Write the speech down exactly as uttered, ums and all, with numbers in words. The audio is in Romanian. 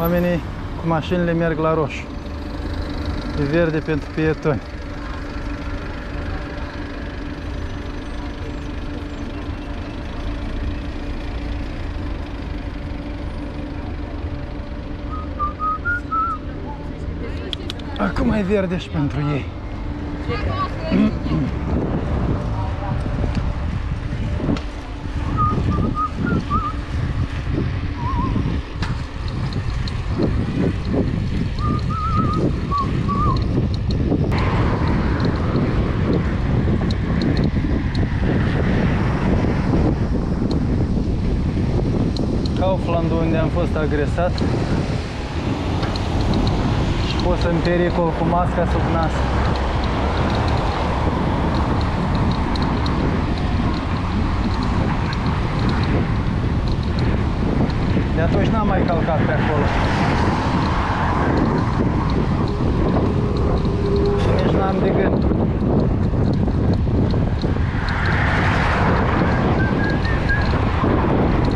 oamenii cu mașinile merg la roșu. E verde pentru pietoni. Acum e verde și pentru ei. Kauflandul, unde am fost agresat. Pot să-mi pericol cu masca sub nas. De atunci n-am mai calcat pe acolo.